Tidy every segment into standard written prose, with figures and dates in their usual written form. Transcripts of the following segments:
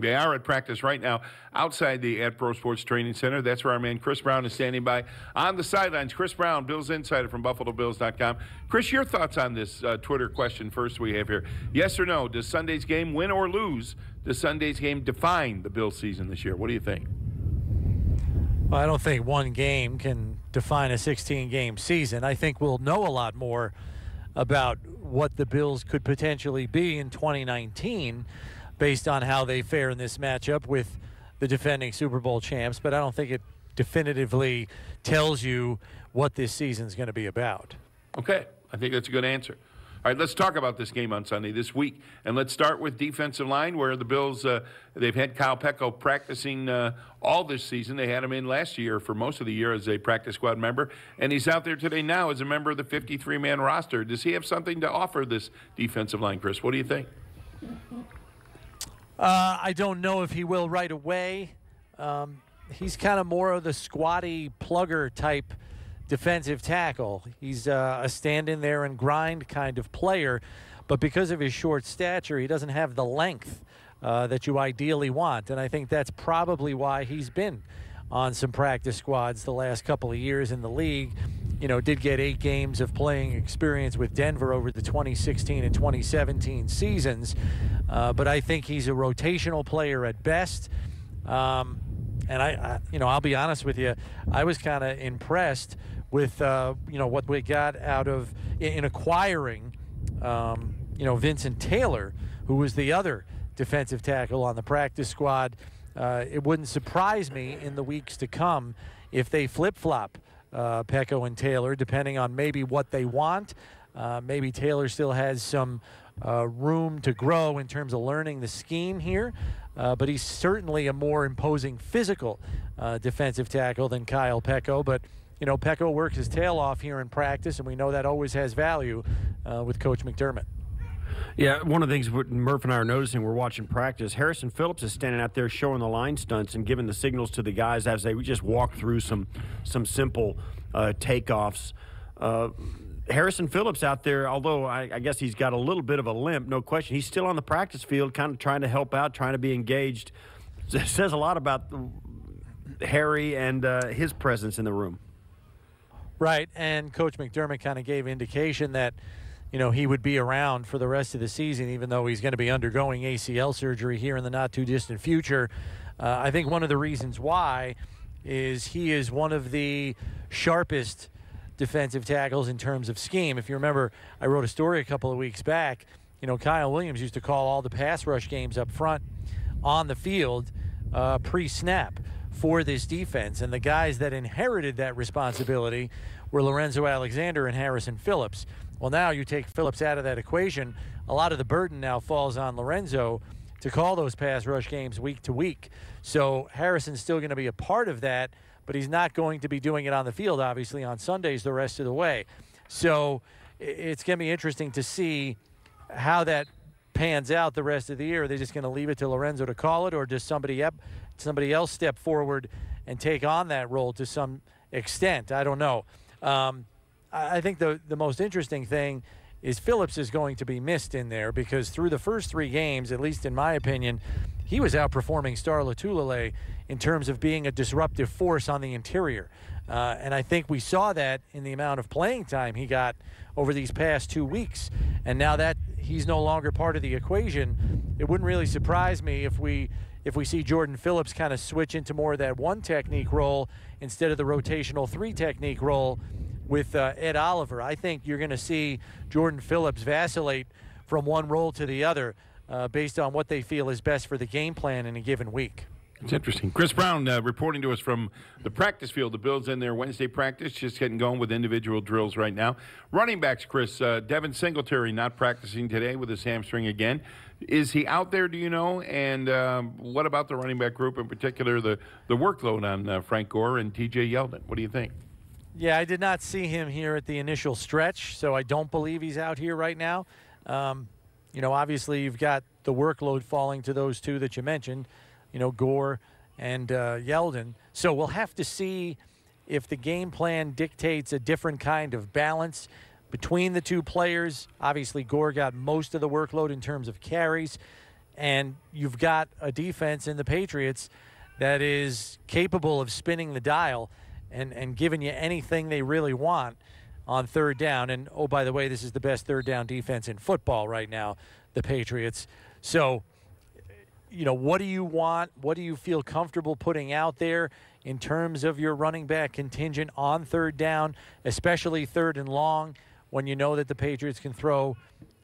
They are at practice right now outside the At Pro Sports Training Center. That's where our man Chris Brown is standing by on the sidelines. Chris Brown, Bills Insider from BuffaloBills.com. Chris, your thoughts on this Twitter question first we have here. Yes or no, does Sunday's game, win or lose, does Sunday's game define the Bills season this year? What do you think? Well, I don't think one game can define a 16-game season. I think we'll know a lot more about what the Bills could potentially be in 2019 based on how they fare in this matchup with the defending Super Bowl champs, but I don't think it definitively tells you what this season's going to be about. Okay, I think that's a good answer. All right, let's talk about this game on Sunday this week, and let's start with defensive line, where the Bills, they've had Kyle Peko practicing all this season. They had him in last year for most of the year as a practice squad member, and he's out there today now as a member of the 53-man roster. Does he have something to offer this defensive line, Chris? What do you think? I don't know if he will right away. He's kind of more of the squatty plugger type defensive tackle. He's a stand in there and grind kind of player, but because of his short stature, he doesn't have the length that you ideally want, and I think that's probably why he's been on some practice squads the last couple of years in the league. You know, did get 8 games of playing experience with Denver over the 2016 and 2017 seasons, but I think he's a rotational player at best. And I you know, I'll be honest with you, I was kind of impressed with, you know, what we got out of in acquiring, you know, Vincent Taylor, who was the other defensive tackle on the practice squad. It wouldn't surprise me in the weeks to come if they flip-flop Peko and Taylor, depending on maybe what they want. Maybe Taylor still has some room to grow in terms of learning the scheme here, but he's certainly a more imposing physical defensive tackle than Kyle Peko. But, you know, Peko works his tail off here in practice, and we know that always has value with Coach McDermott. Yeah, one of the things Murph and I are noticing, we're watching practice, Harrison Phillips is standing out there showing the line stunts and giving the signals to the guys as they just walk through some simple takeoffs. Harrison Phillips out there, although I guess he's got a little bit of a limp, no question, he's still on the practice field kind of trying to help out, trying to be engaged. It says a lot about Harry and his presence in the room. Right, and Coach McDermott kind of gave indication that, you know, he would be around for the rest of the season, even though he's going to be undergoing ACL surgery here in the not-too-distant future. I think one of the reasons why is he is one of the sharpest defensive tackles in terms of scheme. If you remember, I wrote a story a couple of weeks back. You know, Kyle Williams used to call all the pass rush games up front on the field pre-snap for this defense, and the guys that inherited that responsibility were Lorenzo Alexander and Harrison Phillips. Well, now you take Phillips out of that equation. A lot of the burden now falls on Lorenzo to call those pass rush games week to week. So Harrison's still going to be a part of that, but he's not going to be doing it on the field, obviously, on Sundays the rest of the way. So it's going to be interesting to see how that pans out the rest of the year. Are they just going to leave it to Lorenzo to call it, or does somebody else step forward and take on that role to some extent? I don't know. I think the most interesting thing is Phillips is going to be missed in there, because through the first 3 games, at least in my opinion, he was outperforming Star Latulale in terms of being a disruptive force on the interior. And I think we saw that in the amount of playing time he got over these past 2 weeks. And now that he's no longer part of the equation, it wouldn't really surprise me if we see Jordan Phillips kind of switch into more of that 1-technique role instead of the rotational 3-technique role with Ed Oliver. I think you're going to see Jordan Phillips vacillate from one role to the other based on what they feel is best for the game plan in a given week. It's interesting. Chris Brown reporting to us from the practice field. The Bills in their Wednesday practice, just getting going with individual drills right now. Running backs, Chris, Devin Singletary not practicing today with his hamstring again. Is he out there, do you know? And what about the running back group, in particular the workload on Frank Gore and T.J. Yeldon? What do you think? Yeah, I did not see him here at the initial stretch, so I don't believe he's out here right now. You know, obviously you've got the workload falling to those 2 that you mentioned, you know, Gore and Yeldon. So we'll have to see if the game plan dictates a different kind of balance between the 2 players. Obviously Gore got most of the workload in terms of carries. and you've got a defense in the Patriots that is capable of spinning the dial and giving you anything they really want on third down. And, oh, by the way, this is the best third down defense in football right now, the Patriots. So, you know, what do you want? What do you feel comfortable putting out there in terms of your running back contingent on third down, especially third and long, when you know that the Patriots can throw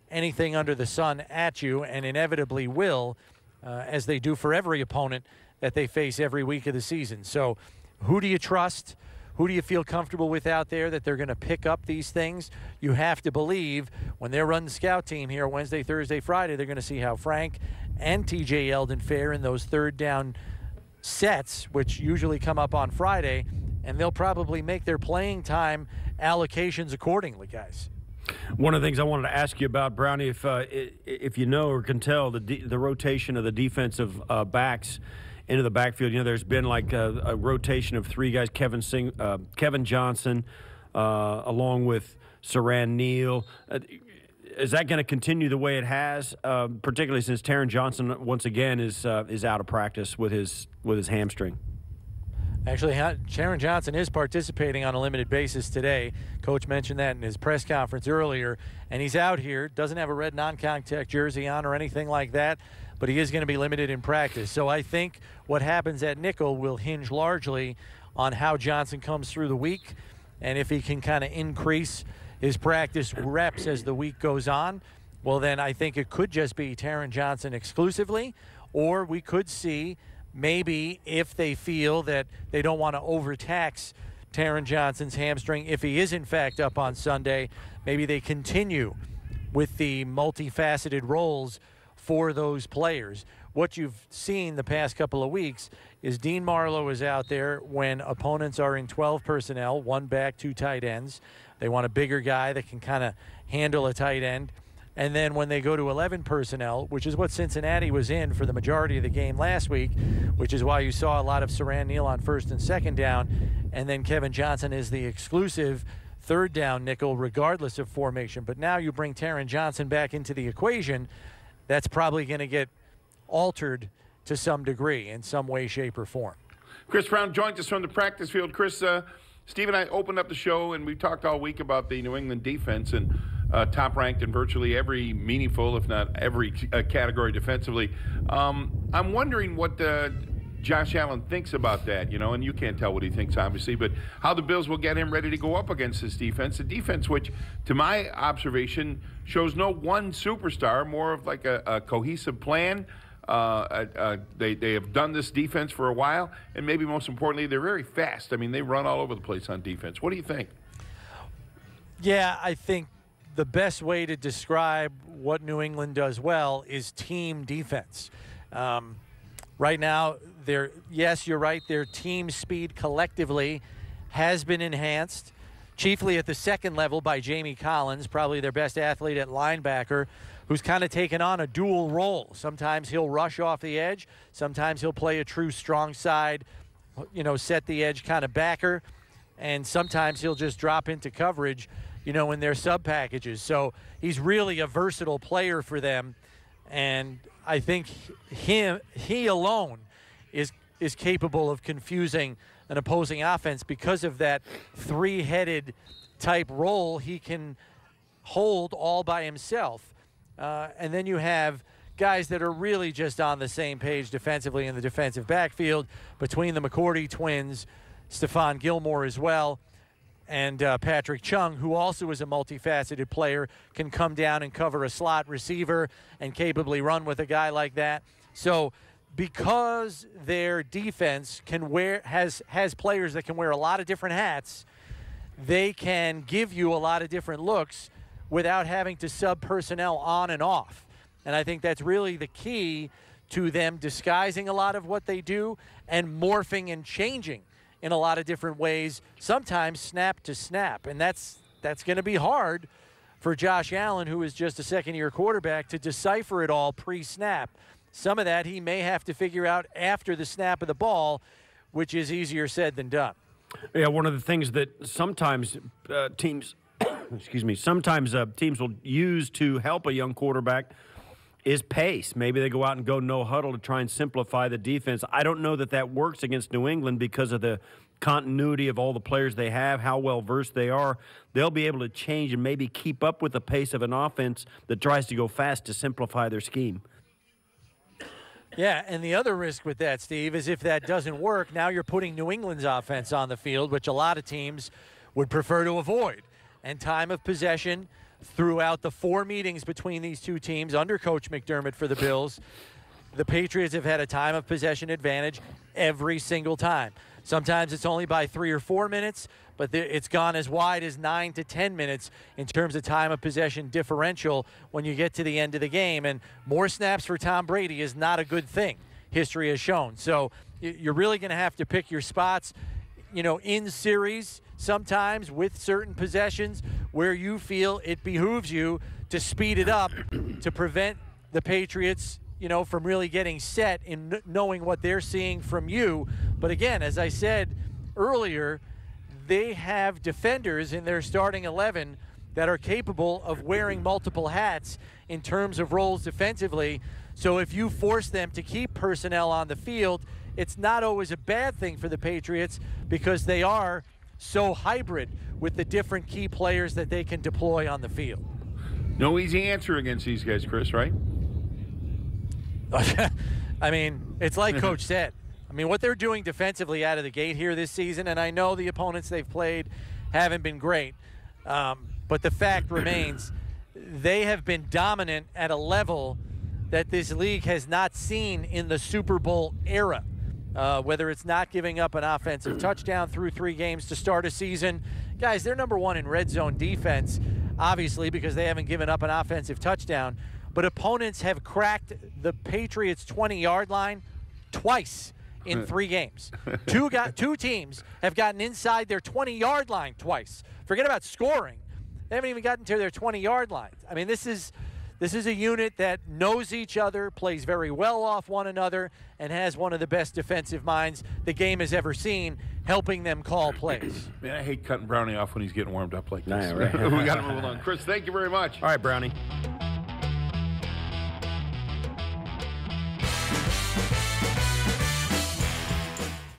anything under the sun at you and inevitably will, as they do for every opponent that they face every week of the season. So who do you trust? Who do you feel comfortable with out there that they're going to pick up these things? You have to believe when they're running scout team here Wednesday, Thursday, Friday, they're going to see how Frank and T.J. Yeldon fare in those third down sets, which usually come up on Friday, and they'll probably make their playing time allocations accordingly, guys. One of the things I wanted to ask you about, Brownie, if you know or can tell the rotation of the defensive backs into the backfield. You know, there's been like a rotation of three guys, Kevin Johnson, along with Siran Neal. Is that going to continue the way it has, particularly since Taron Johnson, once again, is out of practice with his hamstring? Actually, Taron Johnson is participating on a limited basis today. Coach mentioned that in his press conference earlier, and he's out here, doesn't have a red non-contact jersey on or anything like that, but he is going to be limited in practice. So I think what happens at nickel will hinge largely on how Johnson comes through the week and if he can kind of increase his practice reps as the week goes on. Well, then I think it could just be Taron Johnson exclusively, or we could see maybe if they feel that they don't want to overtax Taron Johnson's hamstring, if he is in fact up on Sunday, maybe they continue with the multifaceted roles for those players. What you've seen the past couple of weeks is Dean Marlowe is out there when opponents are in 12 personnel, one back, two tight ends. They want a bigger guy that can kind of handle a tight end. And then when they go to 11 personnel, which is what Cincinnati was in for the majority of the game last week, which is why you saw a lot of Siran Neal on first and second down, and then Kevin Johnson is the exclusive third down nickel regardless of formation. But now you bring Taron Johnson back into the equation, that's probably going to get altered to some degree in some way, shape, or form. Chris Brown joins us from the practice field. Chris, Steve and I opened up the show, and we talked all week about the New England defense and top-ranked in virtually every meaningful, if not every category defensively. I'm wondering what Josh Allen thinks about that, you know, and you can't tell what he thinks, obviously, but how the Bills will get him ready to go up against this defense. The defense, which, to my observation, shows no one superstar, more of like a cohesive plan. They have done this defense for a while, and maybe most importantly, they're very fast. I mean, they run all over the place on defense. What do you think? Yeah, I think the best way to describe what New England does well is team defense. Right now, yes, you're right, their team speed collectively has been enhanced, chiefly at the second level by Jamie Collins, probably their best athlete at linebacker, who's kind of taken on a dual role. Sometimes he'll rush off the edge. Sometimes he'll play a true strong side, you know, set the edge kind of backer. And sometimes he'll just drop into coverage, you know, in their sub packages. So he's really a versatile player for them. And I think he alone is capable of confusing an opposing offense because of that three-headed type role he can hold all by himself. And then you have guys that are really just on the same page defensively in the defensive backfield between the McCourty twins, Stephon Gilmore as well, and Patrick Chung, who also is a multifaceted player, can come down and cover a slot receiver and capably run with a guy like that. So because their defense can wear has players that can wear a lot of different hats, they can give you a lot of different looks without having to sub personnel on and off. And I think that's really the key to them disguising a lot of what they do and morphing and changing in a lot of different ways, sometimes snap to snap. And that's going to be hard for Josh Allen, who is just a second-year quarterback, to decipher it all pre-snap. Some of that he may have to figure out after the snap of the ball, which is easier said than done. Yeah, one of the things that sometimes teams will use to help a young quarterback is pace. Maybe they go out and go no huddle to try and simplify the defense. I don't know that that works against New England because of the continuity of all the players they have, how well-versed they are. They'll be able to change and maybe keep up with the pace of an offense that tries to go fast to simplify their scheme. Yeah, and the other risk with that, Steve, is if that doesn't work, now you're putting New England's offense on the field, which a lot of teams would prefer to avoid. And time of possession throughout the four meetings between these two teams under Coach McDermott for the Bills, the Patriots have had a time of possession advantage every single time. Sometimes it's only by 3 or 4 minutes, but it's gone as wide as 9 to 10 minutes in terms of time of possession differential when you get to the end of the game. And more snaps for Tom Brady is not a good thing, history has shown. So you're really going to have to pick your spots, you know, in series sometimes with certain possessions where you feel it behooves you to speed it up to prevent the Patriots, you know, from really getting set in knowing what they're seeing from you. But again, as I said earlier, they have defenders in their starting 11 that are capable of wearing multiple hats in terms of roles defensively. So if you force them to keep personnel on the field, it's not always a bad thing for the Patriots because they are so hybrid with the different key players that they can deploy on the field. No easy answer against these guys, Chris, right? I mean, it's like Coach said. I mean, what they're doing defensively out of the gate here this season, and I know the opponents they've played haven't been great, but the fact remains they have been dominant at a level that this league has not seen in the Super Bowl era, whether it's not giving up an offensive touchdown through 3 games to start a season. Guys, they're #1 in red zone defense, obviously, because they haven't given up an offensive touchdown. But opponents have cracked the Patriots' 20-yard line twice in 3 games. Two teams have gotten inside their 20-yard line twice. Forget about scoring. They haven't even gotten to their 20-yard line. I mean, this is a unit that knows each other, plays very well off one another, and has one of the best defensive minds the game has ever seen, helping them call plays. Man, I hate cutting Brownie off when he's getting warmed up like this. Nah, right? We got to move along. Chris, thank you very much. All right, Brownie.